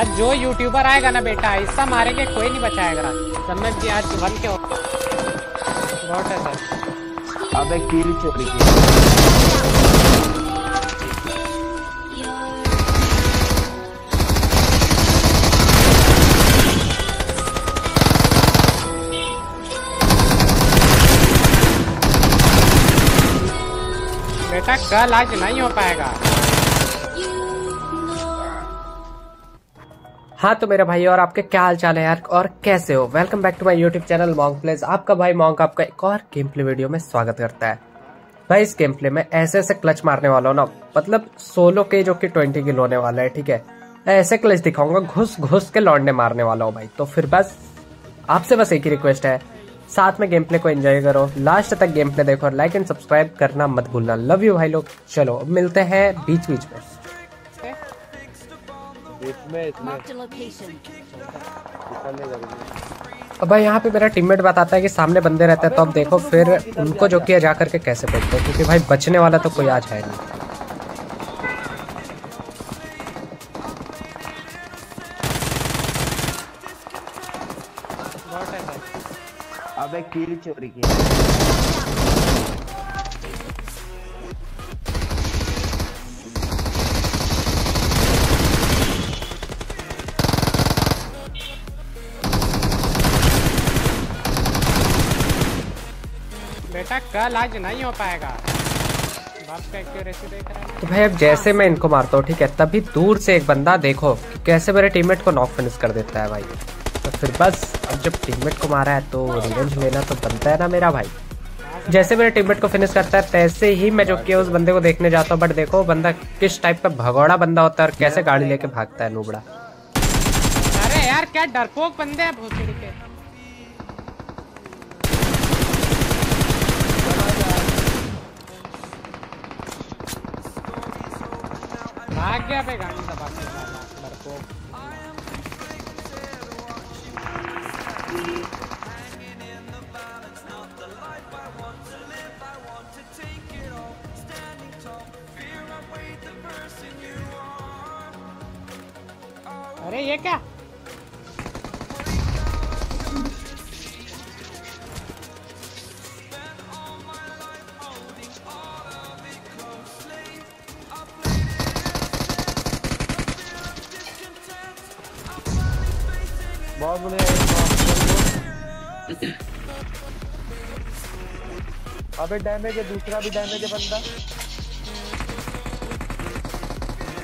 आज जो यूट्यूबर आएगा ना बेटा इसका मारेंगे, कोई नहीं बचाएगा। समझ जी आज बन के बहुत है सर। अबे कील चोरी की बेटा, कल आज नहीं हो पाएगा। हाँ तो मेरे भाई और आपके क्या हाल चाल है यार, और कैसे हो। Welcome back to my YouTube channel monk pledge. आपका भाई मॉन्क आपका एक और गेम प्ले वीडियो में स्वागत करता है। भाई इस गेम प्ले में ऐसे ऐसे क्लच मारने वाला हूँ ना, मतलब 16 के जो कि 20 किल होने वाला है, ठीक है। ऐसे क्लच दिखाऊंगा, घुस घुस के लौंडे मारने वाला हूँ भाई। तो फिर बस आपसे बस एक ही रिक्वेस्ट है, साथ में गेम प्ले को एंजॉय करो, लास्ट तक गेम प्ले देखो और लाइक एंड सब्सक्राइब करना मत भूलना। लव यू भाई लोग। चलो मिलते हैं बीच बीच में। अब भाई यहाँ पे मेरा टीममेट बताता है कि सामने बंदे रहते हैं, तो अब देखो फिर उनको जो किया जा करके कैसे बचते हैं, क्योंकि भाई बचने वाला तो कोई आज है नहीं। अबे कील चोरी की। कल आज नहीं हो पाएगा। तो भाई अब जैसे मैं इनको मारता हूँ, ठीक है, तभी दूर से एक बंदा देखो कैसे मेरे टीममेट को नॉक फिनिश कर देता है भाई। तो फिर बस अब जब टीममेट को मारा है तो रिवेंज लेना तो बनता है ना मेरा भाई। जैसे मेरे टीममेट को फिनिश करता है तैसे ही मैं जो कि उस बंदे को देखने जाता हूँ, बट देखो बंदा किस टाइप का भगौड़ा बंदा होता है और कैसे गाड़ी लेके भागता है नूबड़ा। अरे यार क्या डरपोक बंदे है। पे गाड़ी दबा के लड़को। अरे ये क्या डैमेज है, दूसरा भी डैमेज है बंदा।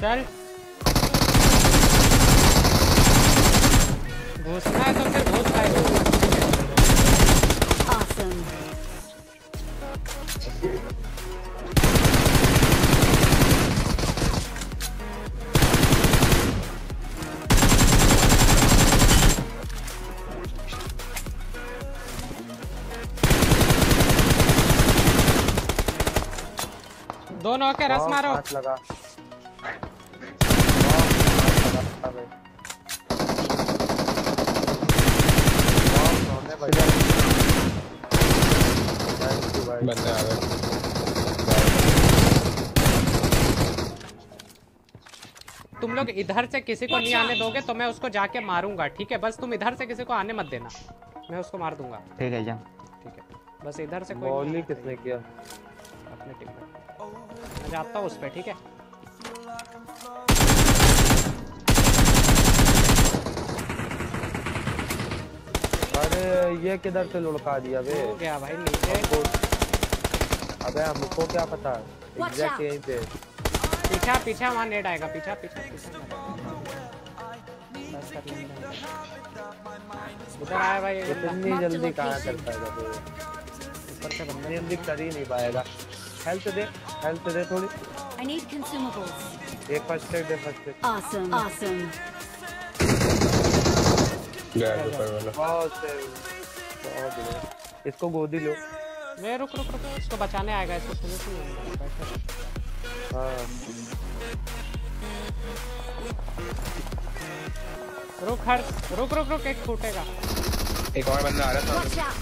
चल घुसना है तो फिर घुस आएगा। दोनों के रस मारो। लगा बंदा आ गया। तुम लोग इधर से किसी को नहीं आने दोगे तो मैं उसको जाके मारूंगा, ठीक है। बस तुम इधर से किसी को आने मत देना, मैं उसको मार दूंगा, ठीक है। जा ठीक है, बस इधर से कोई नहीं। किसने किया? अपने टीम में मैं जाता हूँ उस पर, ठीक है। अरे ये किधर से लुढ़का दिया बे? हो गया भाई नीचे। अबे हमको क्या पता एग्जैक्ट यहीं पे। पीछा पीछा वहाँ नेट आएगा। पीछा पीछा पीछा बस कर लेंगे। उधर आया भाई, इतनी जल्दी कहाँ कर पाएगा बे? ऊपर से बंदे जल्दी कर ही नहीं पाएगा। हेल्थ दे थोड़ी। I need consumables. एक फर्स्ट एड दे, फर्स्ट एड। Awesome, awesome. गया ऊपर वाला। बहुत बढ़िया। इसको गोदी लो। मैं रुक रुक रुक इसको बचाने आएगा, इसको फिनिश नहीं। हाँ। रुक हर रुक रुक रुक एक फूटेगा। एक और बंदा आ रहा था।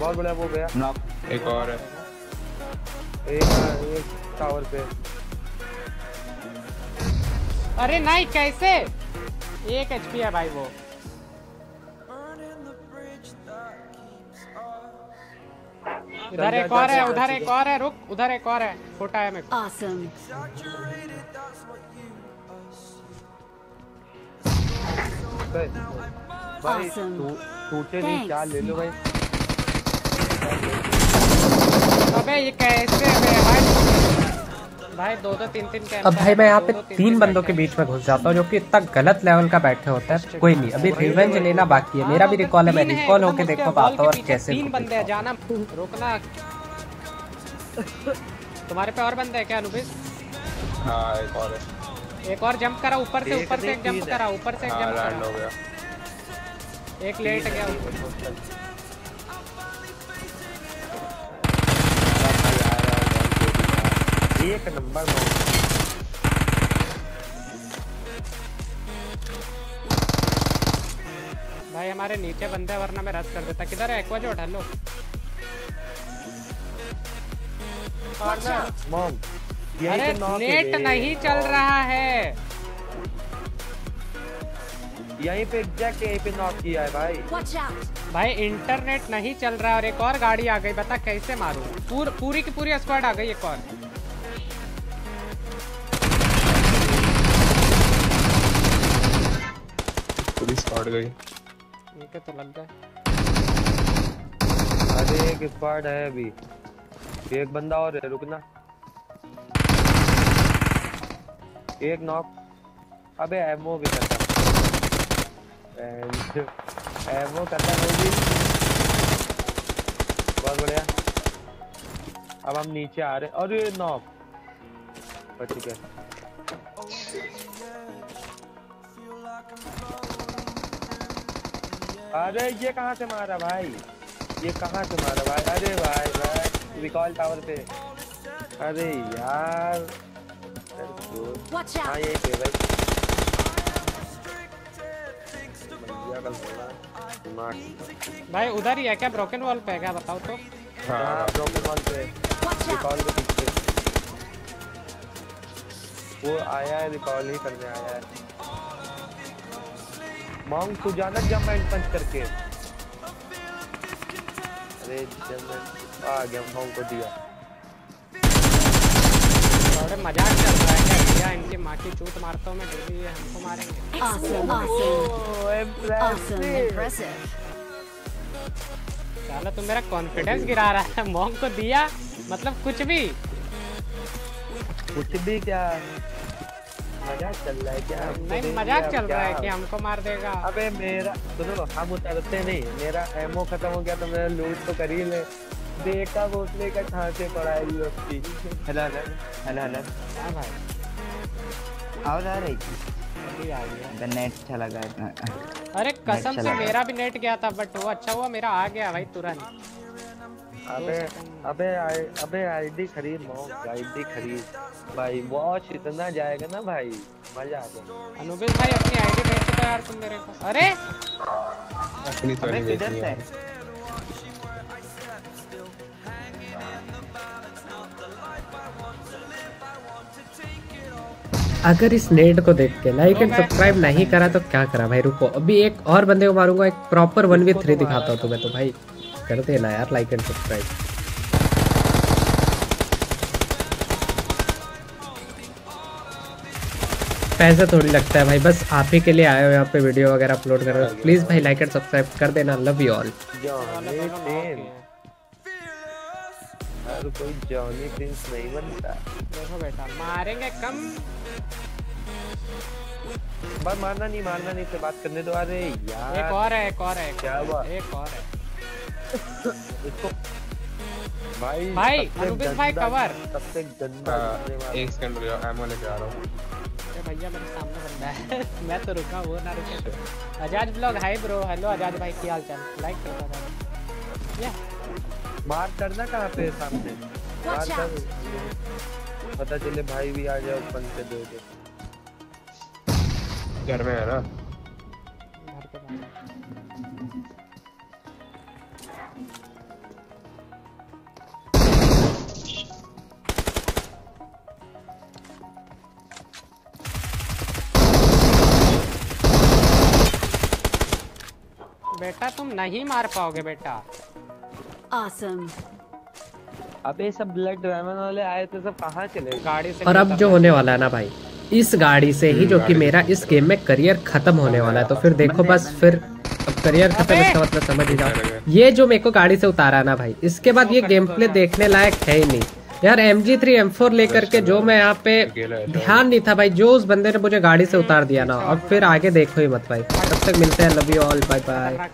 बहुत बढ़िया वो गया। नॉक एक और है एक टावर पे। अरे नहीं कैसे, एक एचपी है भाई वो। इधर एक और है, उधर एक और है, रुक उधर एक और है, छोटा है मेरे को। ऑसम भाई, टूटे नहीं क्या ले लो भाई। अबे ये कैसे भाई, दो दो तीन तीन कैसे। अब भाई मैं यहाँ पे तीन बंदों के बीच में घुस जाता हूँ जो कि इतना गलत लेवल का बैठे होता है। कोई नहीं, अभी रिवेंज लेना बाकी है। मेरा भी रिकॉल है, मैं रिकॉल होके देखो पाता हूँ कैसे। तीन बंदे जाना रोकना। तुम्हारे पे और बंदे है क्या अनुबिस? हाँ एक और है। एक और जंप करा ऊपर से, ऊपर से एक जंप करा, ऊपर से एक जंप करा, हो गया एक लेट गया। एक नंबर भाई, हमारे नीचे बंदा है वरना मैं रश कर देता। किधर है एक्वा जो उठा लो। अरे नेट नहीं चल रहा है। यहीं पे एग्जैक्ट यहीं पे नॉक किया है भाई। भाई इंटरनेट नहीं चल रहा और एक और गाड़ी आ गई, बता कैसे मारूं। पूरी की पूरी स्क्वाड आ गई। एक और पूरी स्क्वाड गई। एक तो लग गया। अरे एक स्क्वाड है अभी, एक बंदा और है, रुकना। एक नॉक। अबे एमओ भी करता एमओ करता भी। बहुत बढ़िया। अब हम नीचे आ रहे। अरे नॉक बच गया। अरे ये कहाँ से मारा भाई, ये कहाँ से मारा भाई। अरे भाई भाई रिकॉल टावर पे। अरे यार ये पे भाई भाई उधर ही है क्या? ब्रोकन वॉल पे है क्या, बताओ तो। हाँ ब्रोकन वॉल पे, रिकॉल के पीछे वो आया है, रिकॉल ही करने आया है। मॉन्क तू जाना जंप एंड पंच करके। अरे जंप आ गया, मॉन्क को दिया। अरे मजाक चल रहा है क्या? इनकी माँ की चूत मारता हूँ मैं डेली, ये हमको मारेंगे। awesome, awesome, impressive। चलो तुम मेरा कॉन्फिडेंस गिरा रहा है। मॉन्क को दिया मतलब कुछ भी, कुछ भी। क्या मजाक चल रहा है क्या? नहीं मजाक चल रहा है कि हमको मार देगा। अबे मेरा सुनो, हम उतरते नहीं। मेरा एमओ खत्म हो गया तो मेरा लूट तो कर ही ले। देखा बोतले का खांसे पड़ा है उसकी। हेलो हेलो हेलो हां भाई, आवाज आ रही थी। अभी आ गया नेट अच्छा लगा इतना। अरे कसम से मेरा भी नेट गया था बट वो अच्छा हुआ मेरा आ गया भाई तुरंत। अबे अबे अबे आईडी खरीद मॉन्क, आईडी खरीद भाई। वॉच इतना जाएगा ना भाई, मजा आ जाएगा। अनुबिस भाई अपनी आईडी बेच दो यार तुम मेरे को। अरे अपनी थोड़ी बेचनी है। अगर इस नेट को देख के लाइक एंड सब्सक्राइब नहीं करा तो क्या करा भाई। रुको अभी एक और बंदे को मारूंगा, एक प्रॉपर 1v3 दिखाता हूँ तुम्हें। तो भाई कर देना यार लाइक एंड सब्सक्राइब। पैसा थोड़ी लगता है भाई, बस आप ही के लिए आए हो यहाँ पे वीडियो वगैरह अपलोड कर रहे हो। प्लीज भाई लाइक एंड सब्सक्राइब कर देना। Love you all. कोई जॉनी प्रिंस नहीं बनता। देखो बेटा मारेंगे कम, बस मारना नहीं से बात करने दो। अरे यार एक और है, एक और है, क्या हुआ? एक और है इसको भाई। भाई अनुबिस भाई कवर सबसे गंदा। एक सेकंड रुको, एमो लेके आ रहा हूं। अरे भैया मेरे सामने बंदा है। मैं तो रुका वो ना रुके। Azad blog hi bro. Hello Azad भाई, क्या हाल चाल? लाइक कर दो भाई। या मार करना कहाँ पे सामने, मार कर पता चले भाई भी आ जाए ऊपर से। दे दे घर में है ना, घर पे। बेटा तुम नहीं मार पाओगे बेटा। awesome. अबे सब ब्लड ड्रैगन वाले आए थे, सब कहाँ चले गाड़ी से। और अब जो होने वाला है ना भाई, इस गाड़ी से ही जो कि मेरा इस गेम में करियर खत्म होने वाला है। तो फिर देखो बस, फिर अब करियर खत्म, इसका मतलब समझ ही जाओ। ये जो मेरे को गाड़ी से उतारा ना भाई, इसके बाद ये गेम प्ले देखने लायक है ही नहीं यार। MG3 M4 लेकर के जो मैं यहाँ पे ध्यान नहीं था भाई, जो उस बंदे ने मुझे गाड़ी से उतार दिया ना। और फिर आगे देखो ही मत भाई। तब तक मिलते हैं, love you all, bye bye.